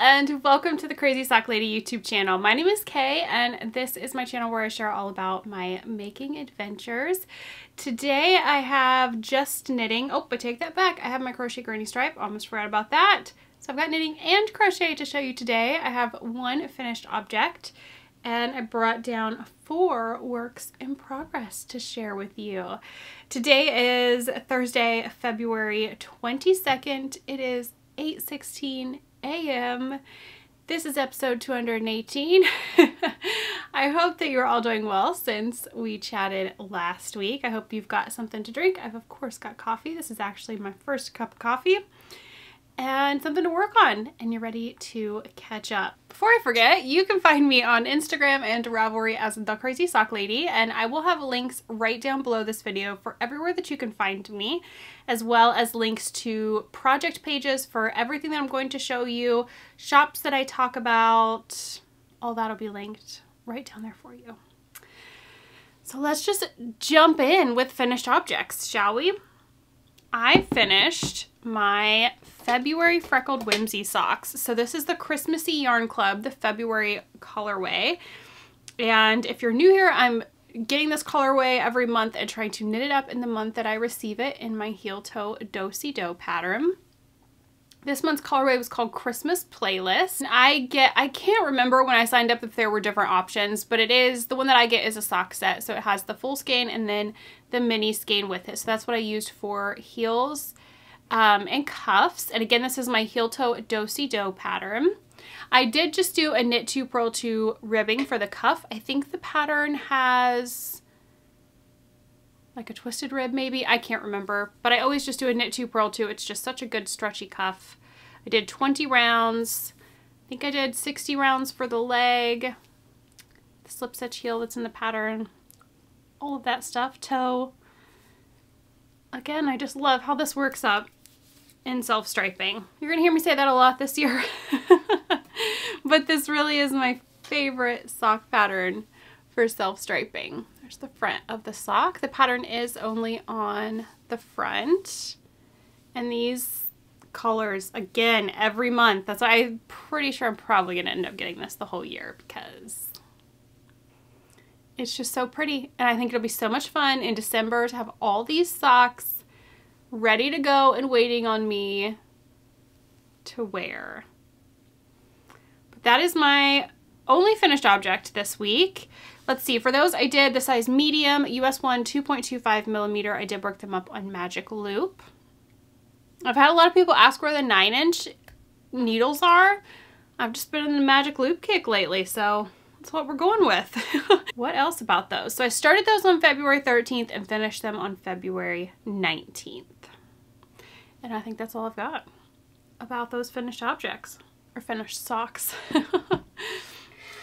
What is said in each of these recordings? and welcome to the Crazy Sock Lady YouTube channel. My name is Kay and this is my channel where I share all about my making adventures. Today I have just knitting. Oh, I take that back. I have my crochet granny stripe. Almost forgot about that. So I've got knitting and crochet to show you today. I have one finished object and I brought down four works in progress to share with you. Today is Thursday, February 22nd. It is 8:16 a.m. This is episode 218. I hope that you're all doing well since we chatted last week. I hope you've got something to drink. I've of course got coffee. This is actually my first cup of coffee. And something to work on, and you're ready to catch up. Before I forget, you can find me on Instagram and Ravelry as The Crazy Sock Lady, and I will have links right down below this video for everywhere that you can find me, as well as links to project pages for everything that I'm going to show you, shops that I talk about, all that'll be linked right down there for you. So let's just jump in with finished objects, shall we? I finished my February Freckled Whimsy socks. So this is the Christmassy Yarn Club, the February colorway. And if you're new here, I'm getting this colorway every month and trying to knit it up in the month that I receive it in my heel toe do-si-do pattern. This month's colorway was called Christmas Playlist. And I can't remember when I signed up if there were different options, but it is, the one that I get is a sock set. So it has the full skein and then the mini skein with it. So that's what I used for heels and cuffs. And again, this is my heel toe do-si-do pattern. I did just do a knit 2 purl 2 ribbing for the cuff. I think the pattern has like a twisted rib maybe, I can't remember, but I always just do a knit 2 purl 2. It's just such a good stretchy cuff. I did 20 rounds. I think I did 60 rounds for the leg, the slip stitch heel that's in the pattern, all of that stuff, toe. Again, I just love how this works up in self-striping. You're gonna hear me say that a lot this year, but this really is my favorite sock pattern for self-striping. There's the front of the sock. The pattern is only on the front, and these colors, again, every month. That's why I'm pretty sure I'm probably gonna end up getting this the whole year because it's just so pretty, and I think it'll be so much fun in December to have all these socks ready to go and waiting on me to wear. But that is my only finished object this week. Let's see, for those I did the size medium, US 1 2.25 millimeter. I did work them up on Magic Loop. I've had a lot of people ask where the 9-inch needles are. I've just been in the Magic Loop kick lately, so that's what we're going with. What else about those? So I started those on February 13th and finished them on February 19th. And I think that's all I've got about those finished objects or finished socks.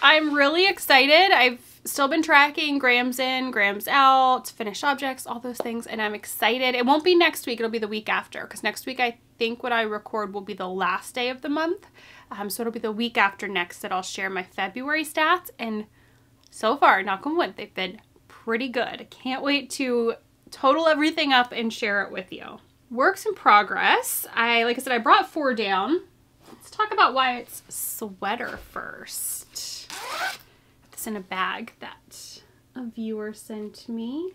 I'm really excited. I've still been tracking grams in, grams out, finished objects, all those things, and I'm excited. It won't be next week, it'll be the week after, because next week I think what I record will be the last day of the month. So it'll be the week after next that I'll share my February stats, and so far, knock on wood, they've been pretty good. I can't wait to total everything up and share it with you. Works in progress. Like I said, I brought four down. Let's talk about Wyatt's sweater first. Put this in a bag that a viewer sent me.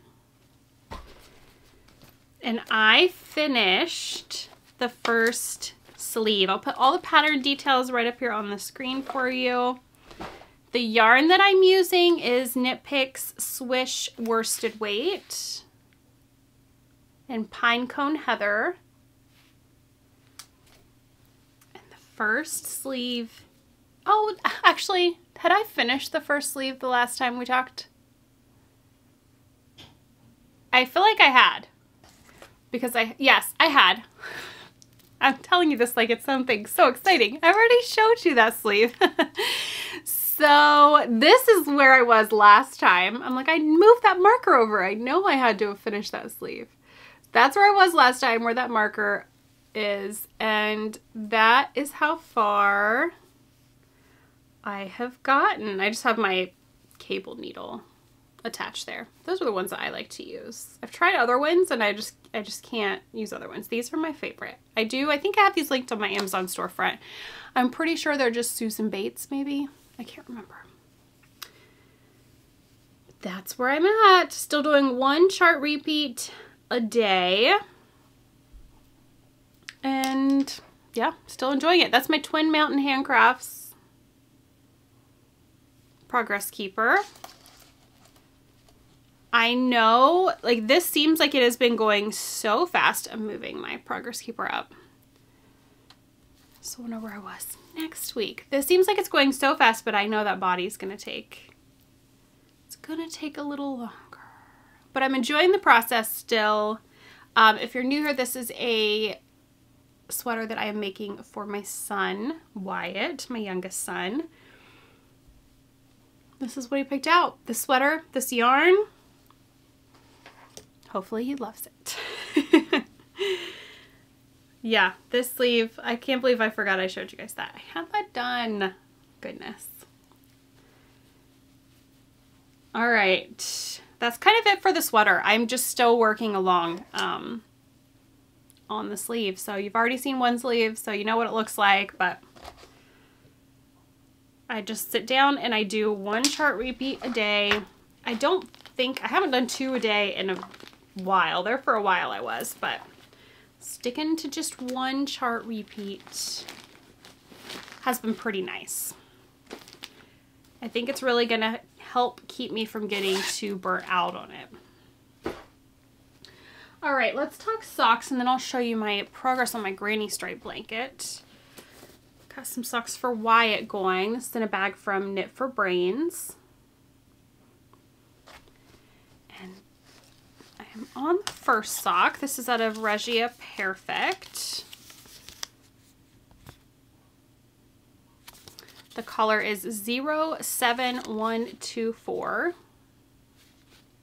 And I finished the first sleeve. I'll put all the pattern details right up here on the screen for you. The yarn that I'm using is Knit Picks Swish Worsted Weight and Pinecone Heather. And the first sleeve, oh, actually, had I finished the first sleeve the last time we talked? I feel like I had, because yes, I had. I'm telling you this like it's something so exciting. I've already showed you that sleeve. So this is where I was last time. I'm like, I moved that marker over. I know I had to have finished that sleeve. That's where I was last time, where that marker is. And that is how far I have gotten. I just have my cable needle attach there. Those are the ones that I like to use. I've tried other ones and I just can't use other ones. These are my favorite. I think I have these linked on my Amazon storefront. I'm pretty sure they're just Susan Bates maybe. I can't remember. But that's where I'm at. Still doing one chart repeat a day. And yeah, still enjoying it. That's my Twin Mountain Handcrafts Progress Keeper. I know, like, this seems like it has been going so fast. I'm moving my Progress Keeper up. So I wonder where I was. Next week. This seems like it's going so fast, but I know that body's gonna take, it's gonna take a little longer. But I'm enjoying the process still. If you're new here, this is a sweater that I am making for my son, Wyatt, my youngest son. This is what he picked out. This sweater, this yarn. Hopefully he loves it. Yeah, this sleeve, I can't believe I forgot I showed you guys that. I had that done. Goodness. All right. That's kind of it for the sweater. I'm just still working along on the sleeve. So you've already seen one sleeve, so you know what it looks like, but I just sit down and I do one chart repeat a day. I don't think, I haven't done two a day in a while. There for a while I was, but sticking to just one chart repeat has been pretty nice. I think it's really gonna help keep me from getting too burnt out on it. All right, let's talk socks and then I'll show you my progress on my granny stripe blanket. Got some socks for Wyatt going. This is in a bag from Knit for Brains. And I am on the first sock. This is out of Regia Perfect. The color is 07124.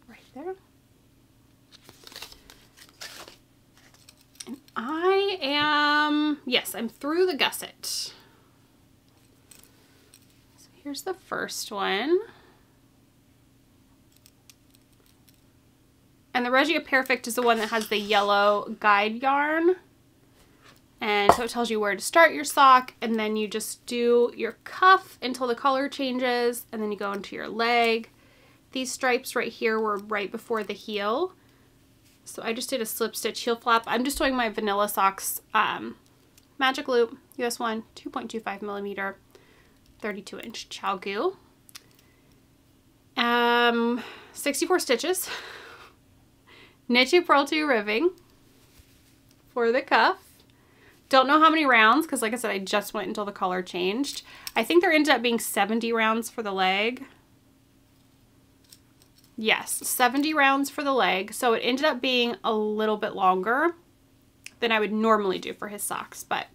Right there. And I am, yes, I'm through the gusset. So here's the first one. And the Regia Perfect is the one that has the yellow guide yarn. And so it tells you where to start your sock, and then you just do your cuff until the color changes, and then you go into your leg. These stripes right here were right before the heel. So I just did a slip stitch heel flap. I'm just doing my Vanilla Socks magic loop, US 1, 2.25 millimeter, 32 inch ChiaoGoo. 64 stitches. Knit 2, purl 2 riving for the cuff. Don't know how many rounds, because like I said, I just went until the color changed. I think there ended up being 70 rounds for the leg. Yes, 70 rounds for the leg. So it ended up being a little bit longer than I would normally do for his socks, but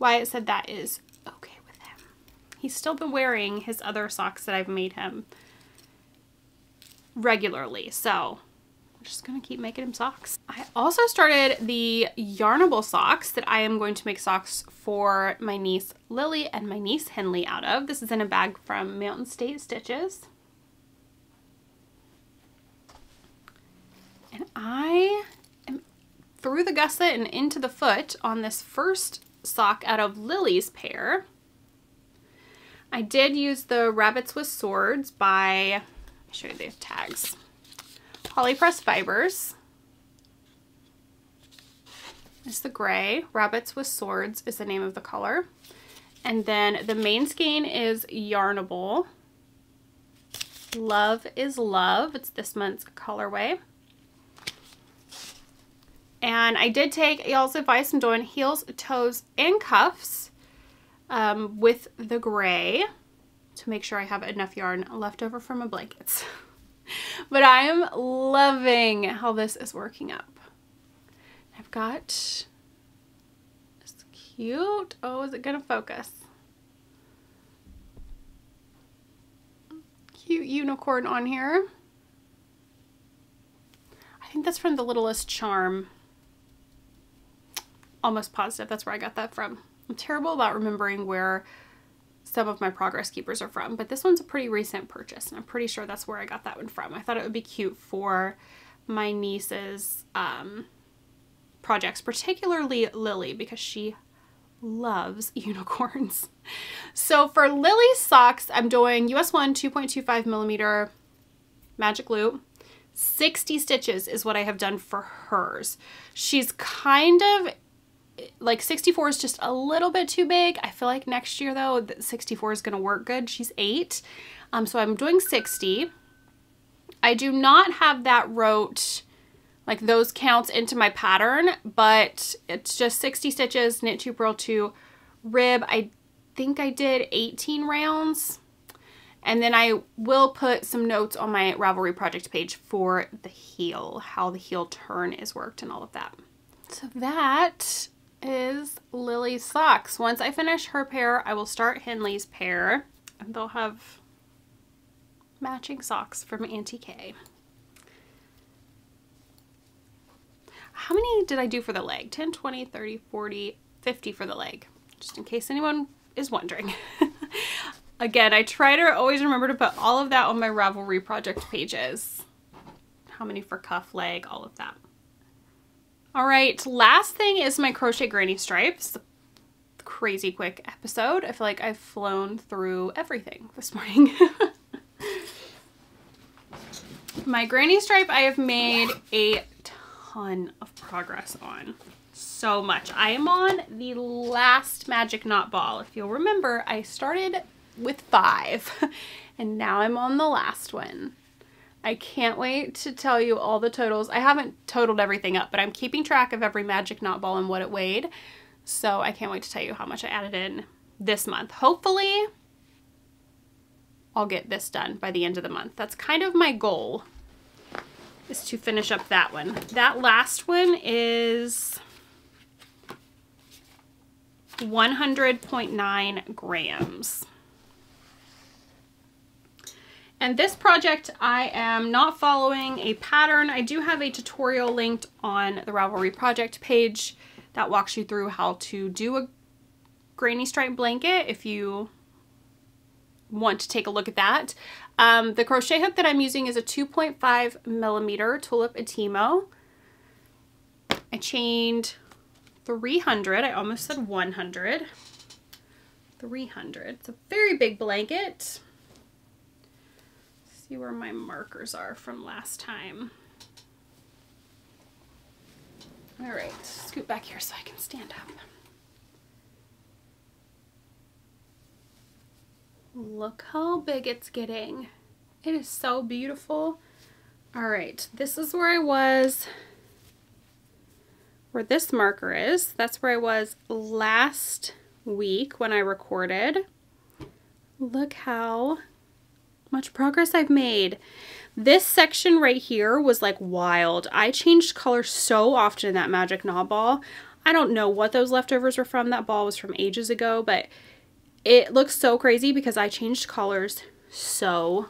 Wyatt said that is okay with him. He's still been wearing his other socks that I've made him regularly, so I'm just gonna keep making him socks. I also started the Yarnable socks that I am going to make socks for my niece Lily and my niece Henley out of. This is in a bag from Mountain State Stitches. And I am through the gusset and into the foot on this first sock out of Lily's pair. I did use the Rabbits with Swords by, I'll show you the tags, Holly Press Fibers. It's the gray. Rabbits with Swords is the name of the color. And then the main skein is Yarnable. Love is Love. It's this month's colorway. And I did take y'all's advice. I'm doing heels, toes, and cuffs with the gray to make sure I have enough yarn left over from my blankets. But I am loving how this is working up. I've got, it's cute. Oh, is it gonna focus? Cute unicorn on here. I think that's from The Littlest Charm. Almost positive that's where I got that from. I'm terrible about remembering where some of my Progress Keepers are from, but this one's a pretty recent purchase, and I'm pretty sure that's where I got that one from. I thought it would be cute for my niece's projects, particularly Lily, because she loves unicorns. So for Lily's socks, I'm doing US 1 2.25 millimeter magic loop. 60 stitches is what I have done for hers. She's kind of like 64 is just a little bit too big. I feel like next year though, 64 is going to work good. She's 8. So I'm doing 60. I do not have that wrote, like those counts into my pattern, but it's just 60 stitches, knit 2, purl 2, rib. I think I did 18 rounds. And then I will put some notes on my Ravelry project page for the heel, how the heel turn is worked and all of that. So that is Lily's socks. Once I finish her pair, I will start Henley's pair, and they'll have matching socks from Auntie Kay. How many did I do for the leg? 10, 20, 30, 40, 50 for the leg, just in case anyone is wondering. Again, I try to always remember to put all of that on my Ravelry project pages. How many for cuff, leg, all of that. All right, last thing is my crochet granny stripes. Crazy quick episode. I feel like I've flown through everything this morning. My granny stripe, I have made a ton of progress on. So much. I am on the last magic knot ball. If you'll remember, I started with 5 and now I'm on the last one. I can't wait to tell you all the totals. I haven't totaled everything up, but I'm keeping track of every magic knot ball and what it weighed. So I can't wait to tell you how much I added in this month. Hopefully I'll get this done by the end of the month. That's kind of my goal, is to finish up that one. That last one is 100.9 grams. And this project, I am not following a pattern. I do have a tutorial linked on the Ravelry project page that walks you through how to do a granny stripe blanket if you want to take a look at that. The crochet hook that I'm using is a 2.5 millimeter Tulip Atimo. I chained 300, I almost said 100. 300, it's a very big blanket. See where my markers are from last time. All right, scoot back here so I can stand up. Look how big it's getting. It is so beautiful. All right, this is where I was, where this marker is. That's where I was last week when I recorded. Look how much progress I've made. This section right here was like wild. I changed color so often in that magic knot ball. I don't know what those leftovers were from. That ball was from ages ago, but it looks so crazy because I changed colors so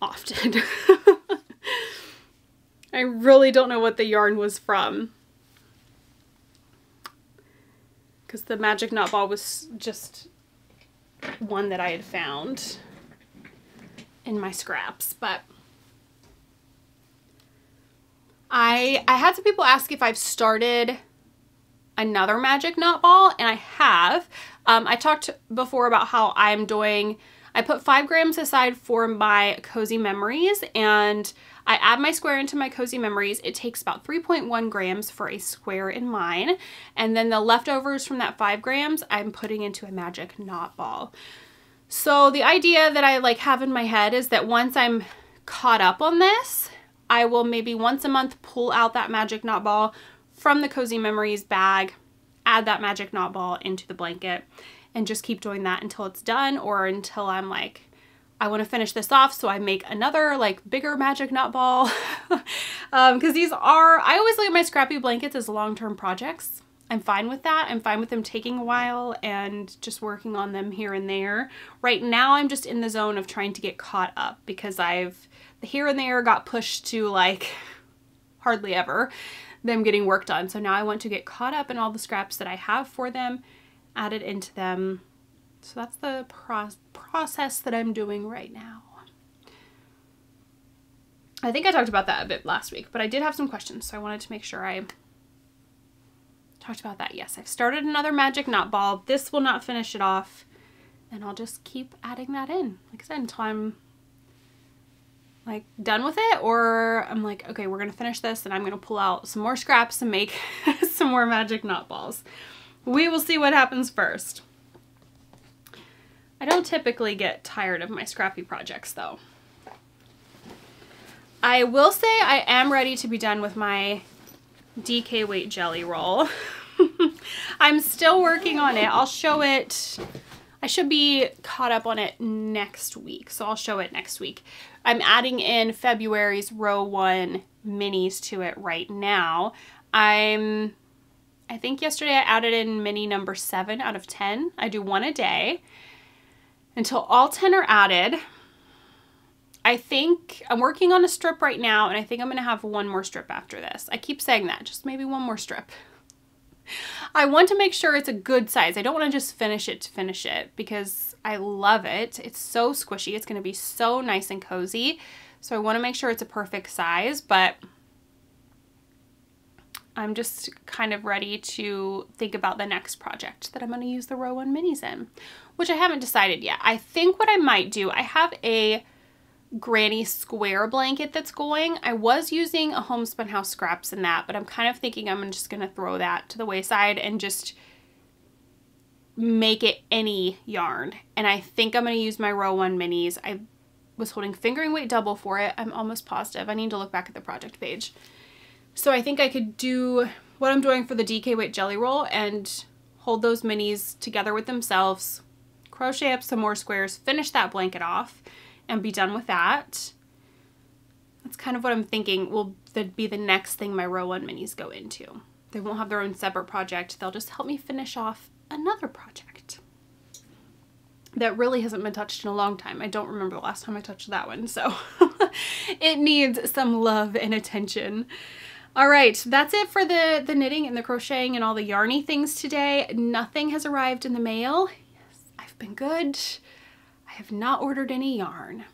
often. I really don't know what the yarn was from, because the magic knot ball was just one that I had found in my scraps. But I had some people ask if I've started another magic knot ball, and I have. I talked before about how I'm doing, I put 5 grams aside for my cozy memories, and I add my square into my cozy memories. It takes about 3.1 grams for a square in mine, and then the leftovers from that 5 grams I'm putting into a magic knot ball. So the idea that I like have in my head is that once I'm caught up on this, I will maybe once a month pull out that magic knot ball from the Cozy Memories bag, add that magic knot ball into the blanket, and just keep doing that until it's done, or until I'm like, I want to finish this off, so I make another like bigger magic knot ball. Because these are, I always look at my scrappy blankets as long-term projects. I'm fine with that. I'm fine with them taking a while and just working on them here and there. Right now I'm just in the zone of trying to get caught up, because I've, the here and there got pushed to like hardly ever them getting work done. So now I want to get caught up in all the scraps that I have for them, added into them, So that's the process that I'm doing right now. I think I talked about that a bit last week, but I did have some questions, so I wanted to make sure I talked about that. Yes, I've started another magic knot ball. This will not finish it off, and I'll just keep adding that in, like I said, until I'm like done with it, or I'm like, okay, we're gonna finish this and I'm gonna pull out some more scraps and make some more magic knot balls. We will see what happens first. I don't typically get tired of my scrappy projects though. I will say I am ready to be done with my DK weight jelly roll. I'm still working on it. I'll show it. I should be caught up on it next week, so I'll show it next week. I'm adding in February's Row One minis to it right now. I think yesterday I added in mini number 7 out of 10. I do one a day until all 10 are added. I think I'm working on a strip right now, and I think I'm gonna have one more strip after this. I keep saying that, just maybe one more strip. I want to make sure it's a good size. I don't wanna just finish it to finish it because I love it. It's so squishy. It's gonna be so nice and cozy. So I wanna make sure it's a perfect size, but I'm just kind of ready to think about the next project that I'm gonna use the Row One minis in, which I haven't decided yet. I think what I might do, I have a granny square blanket that's going. I was using a Homespun House scraps in that, but I'm kind of thinking I'm just gonna throw that to the wayside and just make it any yarn. And I think I'm gonna use my Row One minis. I was holding fingering weight double for it. I'm almost positive. I need to look back at the project page. So I think I could do what I'm doing for the DK weight jelly roll and hold those minis together with themselves, crochet up some more squares, finish that blanket off, and be done with that. That's kind of what I'm thinking will be the next thing my Row One minis go into. They won't have their own separate project. They'll just help me finish off another project that really hasn't been touched in a long time. I don't remember the last time I touched that one, so it needs some love and attention. All right, that's it for the knitting and the crocheting and all the yarny things today. Nothing has arrived in the mail. Yes, I've been good. I have not ordered any yarn.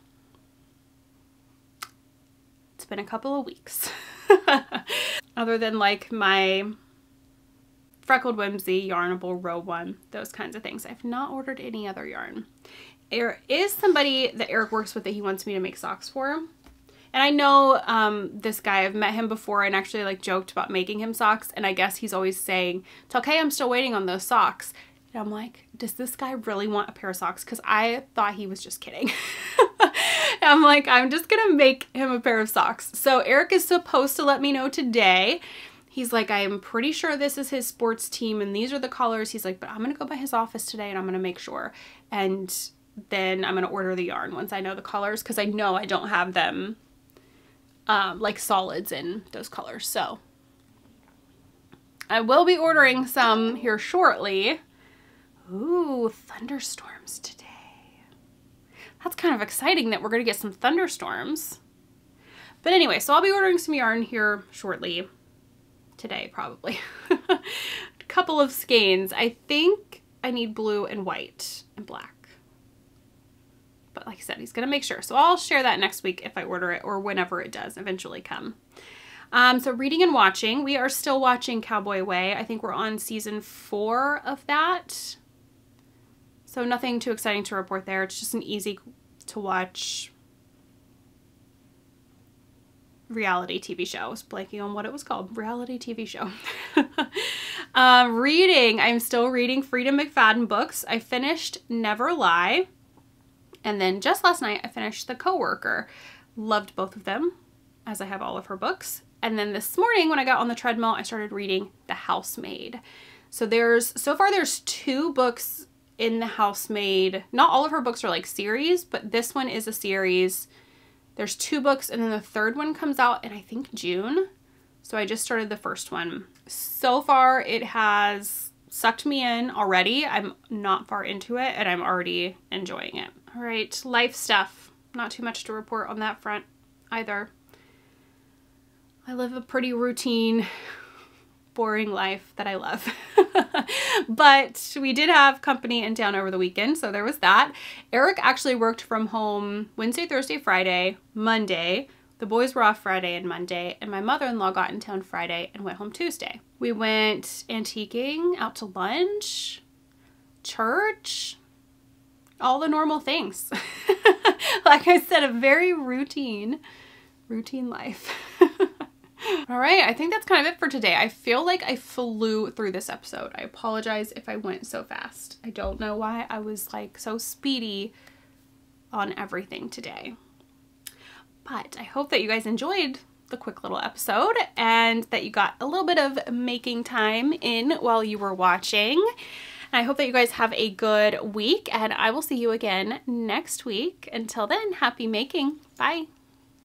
It's been a couple of weeks. Other than like my Freckled Whimsy, Yarnable, Row One, those kinds of things. I've not ordered any other yarn. There is somebody that Eric works with that he wants me to make socks for. And I know this guy, I've met him before and actually like joked about making him socks. And I guess he's always saying, it's okay, I'm still waiting on those socks. I'm like, does this guy really want a pair of socks? Because I thought he was just kidding. I'm like, I'm just gonna make him a pair of socks. So Eric is supposed to let me know today. He's like, I am pretty sure this is his sports team and these are the colors. He's like, but I'm gonna go by his office today and I'm gonna make sure. And then I'm gonna order the yarn once I know the colors, because I know I don't have them like solids in those colors. So I will be ordering some here shortly. Ooh, thunderstorms today. That's kind of exciting that we're gonna get some thunderstorms. But anyway, so I'll be ordering some yarn here shortly. Today, probably. A couple of skeins. I think I need blue and white and black. But like I said, he's gonna make sure. So I'll share that next week if I order it or whenever it does eventually come. So reading and watching. We are still watching Cowboy Way. I think we're on season 4 of that. So nothing too exciting to report there. It's just an easy to watch reality TV show. I was blanking on what it was called. Reality TV show. Reading. I'm still reading Frieda McFadden books. I finished Never Lie. And then just last night I finished The Co-Worker. Loved both of them, as I have all of her books. And then this morning when I got on the treadmill, I started reading The Housemaid. So so far there's 2 books in The Housemaid. Not all of her books are like series, but this one is a series. There's 2 books and then the 3rd one comes out in I think June. So I just started the 1st one. So far it has sucked me in already. I'm not far into it and I'm already enjoying it. All right, life stuff. Not too much to report on that front either. I live a pretty routine boring life that I love. But we did have company in town over the weekend, so there was that. Eric actually worked from home Wednesday, Thursday, Friday, Monday. The boys were off Friday and Monday, and my mother-in-law got in town Friday and went home Tuesday. We went antiquing, out to lunch, church, all the normal things. Like I said, a very routine life. All right, I think that's kind of it for today. I feel like I flew through this episode. I apologize if I went so fast. I don't know why I was like so speedy on everything today. But I hope that you guys enjoyed the quick little episode and that you got a little bit of making time in while you were watching. And I hope that you guys have a good week, and I will see you again next week. Until then, happy making. Bye.